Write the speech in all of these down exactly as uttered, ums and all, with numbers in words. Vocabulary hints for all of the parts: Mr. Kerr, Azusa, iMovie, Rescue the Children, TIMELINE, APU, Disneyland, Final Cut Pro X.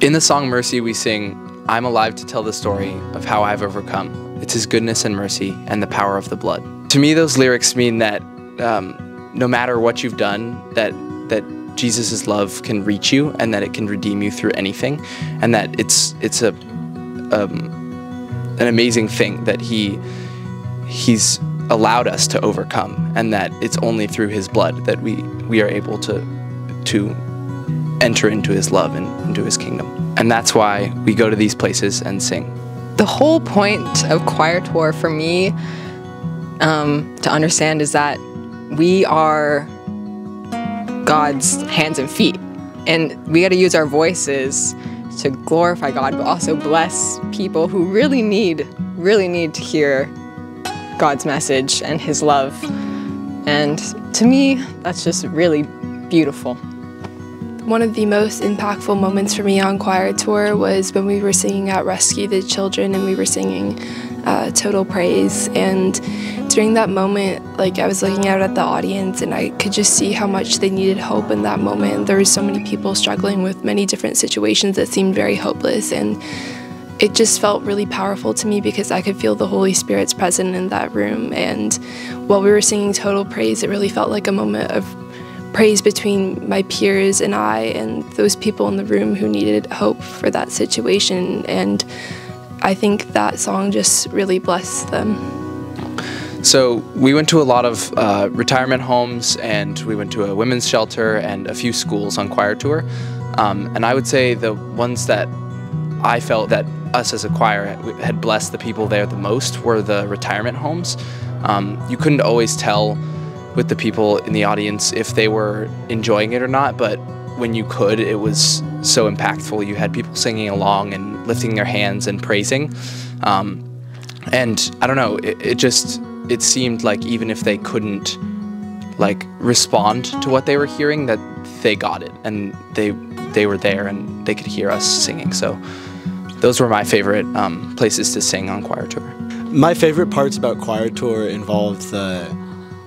In the song Mercy, we sing, I'm alive to tell the story of how I've overcome. It's His goodness and mercy and the power of the blood. To me, those lyrics mean that um, no matter what you've done, that, that Jesus' love can reach you and that it can redeem you through anything, and that it's, it's a, um, an amazing thing that he, he's allowed us to overcome, and that it's only through His blood that we, we are able to, to enter into His love and into His kingdom. And that's why we go to these places and sing. The whole point of Choir Tour for me um, to understand is that we are God's hands and feet, and we got to use our voices to glorify God, but also bless people who really need, really need to hear God's message and His love. And to me, that's just really beautiful. One of the most impactful moments for me on Choir Tour was when we were singing at Rescue the Children, and we were singing uh, Total Praise. And during that moment, like, I was looking out at the audience and I could just see how much they needed hope in that moment. There were so many people struggling with many different situations that seemed very hopeless, and it just felt really powerful to me because I could feel the Holy Spirit's presence in that room. And while we were singing Total Praise, it really felt like a moment of praise between my peers and I and those people in the room who needed hope for that situation. And I think that song just really blessed them. So we went to a lot of uh, retirement homes, and we went to a women's shelter and a few schools on Choir Tour. Um, and I would say the ones that I felt that us as a choir had blessed the people there the most were the retirement homes. Um, you couldn't always tell with the people in the audience if they were enjoying it or not, but when you could, it was so impactful. You had people singing along and lifting their hands and praising. Um, and I don't know, it, it just, it seemed like even if they couldn't like respond to what they were hearing, that they got it, and they, they were there and they could hear us singing. So those were my favorite um, places to sing on Choir Tour. My favorite parts about Choir Tour involved the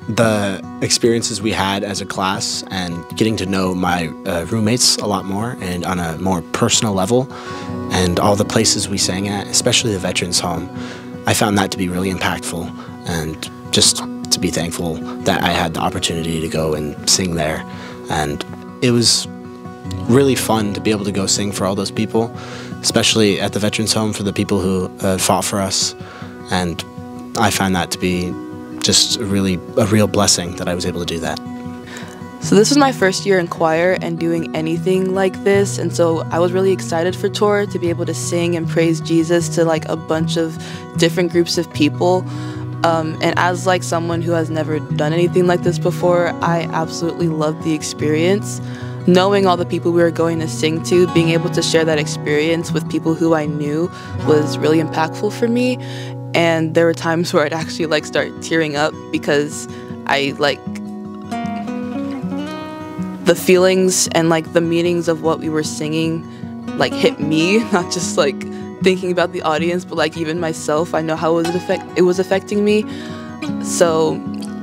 the experiences we had as a class and getting to know my uh, roommates a lot more and on a more personal level, and all the places we sang at, especially the Veterans Home. I found that to be really impactful, and just to be thankful that I had the opportunity to go and sing there. And it was really fun to be able to go sing for all those people, especially at the Veterans Home for the people who uh, fought for us. And I found that to be just really a real blessing that I was able to do that. So this was my first year in choir and doing anything like this, and so I was really excited for tour to be able to sing and praise Jesus to like a bunch of different groups of people. Um, and as like someone who has never done anything like this before, I absolutely loved the experience. Knowing all the people we were going to sing to, being able to share that experience with people who I knew was really impactful for me. And there were times where I'd actually like start tearing up because I like the feelings and like the meanings of what we were singing like hit me, not just like thinking about the audience, but like even myself. I know how it was, affect it was affecting me. So,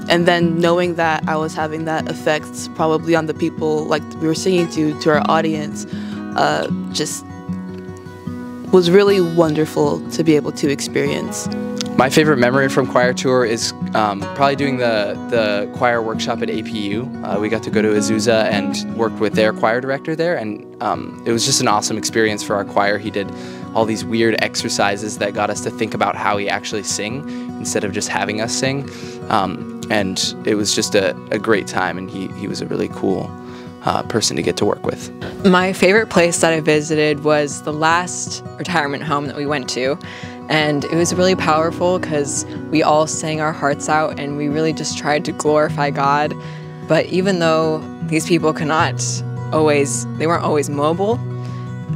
and then knowing that I was having that effect probably on the people like we were singing to, to our audience, uh, just was really wonderful to be able to experience. My favorite memory from Choir Tour is um, probably doing the, the choir workshop at A P U. Uh, we got to go to Azusa and worked with their choir director there, and um, it was just an awesome experience for our choir. He did all these weird exercises that got us to think about how we actually sing instead of just having us sing. Um, and it was just a, a great time, and he, he was a really cool Uh, person to get to work with. My favorite place that I visited was the last retirement home that we went to, and it was really powerful because we all sang our hearts out and we really just tried to glorify God. But even though these people could not always, they weren't always mobile,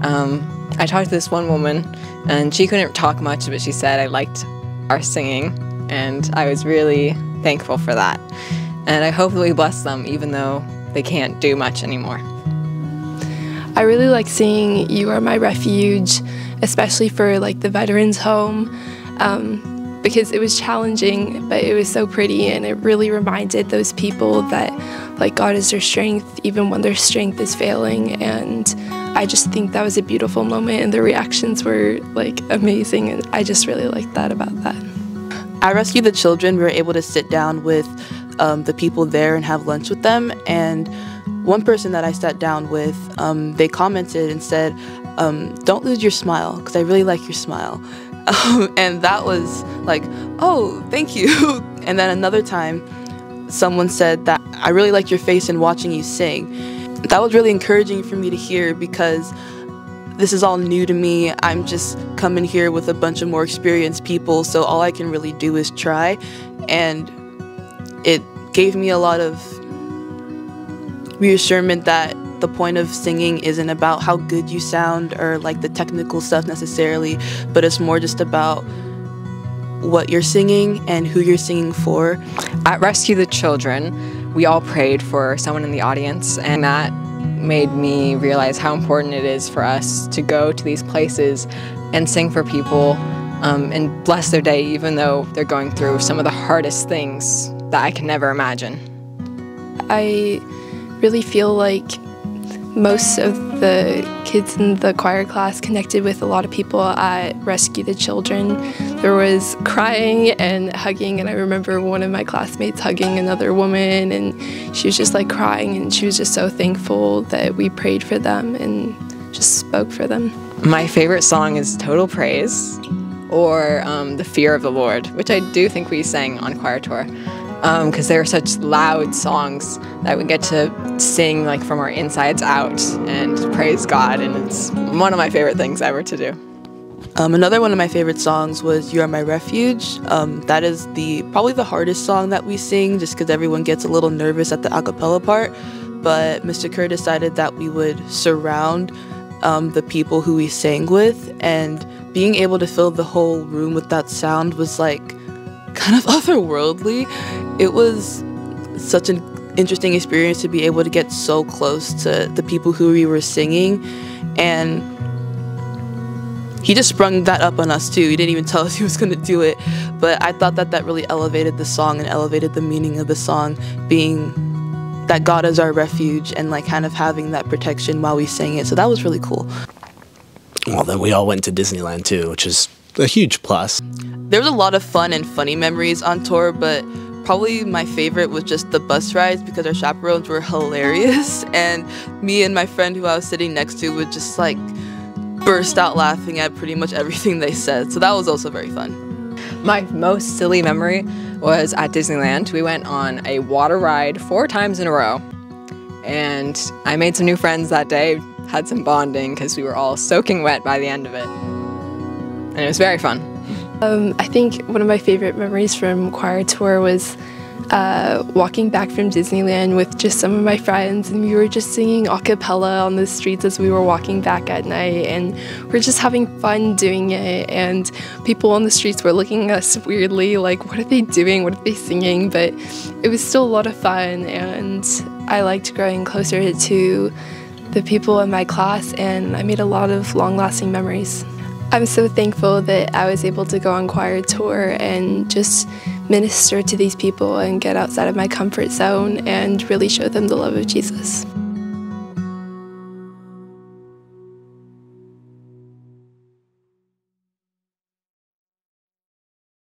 um, I talked to this one woman and she couldn't talk much, but she said I liked our singing, and I was really thankful for that. And I hope that we bless them even though they can't do much anymore. I really like singing You Are My Refuge, especially for like the Veterans Home, um, because it was challenging, but it was so pretty, and it really reminded those people that like God is their strength even when their strength is failing, and I just think that was a beautiful moment, and the reactions were like amazing, and I just really liked that about that. At Rescue the Children, we were able to sit down with um, the people there and have lunch with them, and one person that I sat down with, um, they commented and said, um, don't lose your smile, because I really like your smile. Um, and that was like, oh, thank you. And then another time, someone said that I really like your face in watching you sing. That was really encouraging for me to hear, because this is all new to me. I'm just coming here with a bunch of more experienced people, so all I can really do is try. And it gave me a lot of reassurance that the point of singing isn't about how good you sound or like the technical stuff necessarily, but it's more just about what you're singing and who you're singing for. At Rescue the Children, we all prayed for someone in the audience, and that made me realize how important it is for us to go to these places and sing for people um, and bless their day, even though they're going through some of the hardest things that I can never imagine. I really feel like most of the kids in the choir class connected with a lot of people at Rescue the Children. There was crying and hugging, and I remember one of my classmates hugging another woman, and she was just like crying, and she was just so thankful that we prayed for them and just spoke for them. My favorite song is Total Praise, or um, The Fear of the Lord, which I do think we sang on choir tour, because um, they were such loud songs that we get to sing like from our insides out and praise God, and it's one of my favorite things ever to do. Um, another one of my favorite songs was You Are My Refuge. Um, that is the probably the hardest song that we sing, just because everyone gets a little nervous at the a cappella part, but Mister Kerr decided that we would surround um, the people who we sang with, and being able to fill the whole room with that sound was like kind of otherworldly. It was such an interesting experience to be able to get so close to the people who we were singing, and he just sprung that up on us too. He didn't even tell us he was going to do it, but I thought that that really elevated the song and elevated the meaning of the song, being that God is our refuge and like kind of having that protection while we sang it. So that was really cool. Well, then we all went to Disneyland too, which is a huge plus. There was a lot of fun and funny memories on tour, but probably my favorite was just the bus rides, because our chaperones were hilarious, and me and my friend who I was sitting next to would just like burst out laughing at pretty much everything they said, so that was also very fun. My most silly memory was at Disneyland. We went on a water ride four times in a row, and I made some new friends that day, had some bonding because we were all soaking wet by the end of it, and it was very fun. Um, I think one of my favorite memories from choir tour was uh, walking back from Disneyland with just some of my friends, and we were just singing a cappella on the streets as we were walking back at night, and we're just having fun doing it, and people on the streets were looking at us weirdly like, what are they doing, what are they singing, but it was still a lot of fun, and I liked growing closer to the people in my class, and I made a lot of long-lasting memories. I'm so thankful that I was able to go on choir tour and just minister to these people and get outside of my comfort zone and really show them the love of Jesus.